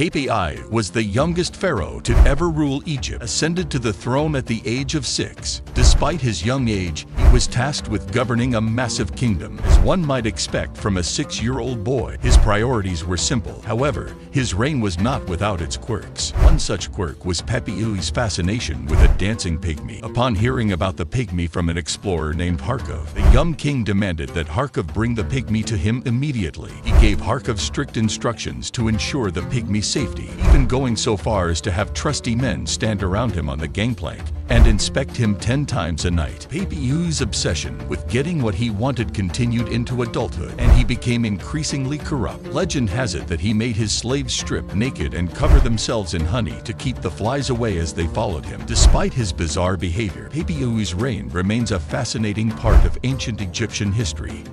Pepi I was the youngest pharaoh to ever rule Egypt, ascended to the throne at the age of 6. Despite his young age, he was tasked with governing a massive kingdom. As one might expect from a 6-year-old boy, his priorities were simple. However, his reign was not without its quirks. One such quirk was Pepi II's fascination with a dancing pygmy. Upon hearing about the pygmy from an explorer named Harkov, the young king demanded that Harkov bring the pygmy to him immediately. He gave Harkov strict instructions to ensure the pygmy's safety, even going so far as to have trusty men stand around him on the gangplank and inspect him 10 times a night. Pepi II's obsession with getting what he wanted continued into adulthood, and he became increasingly corrupt. Legend has it that he made his slaves strip naked and cover themselves in honey to keep the flies away as they followed him. Despite his bizarre behavior, Pepi II's reign remains a fascinating part of ancient Egyptian history.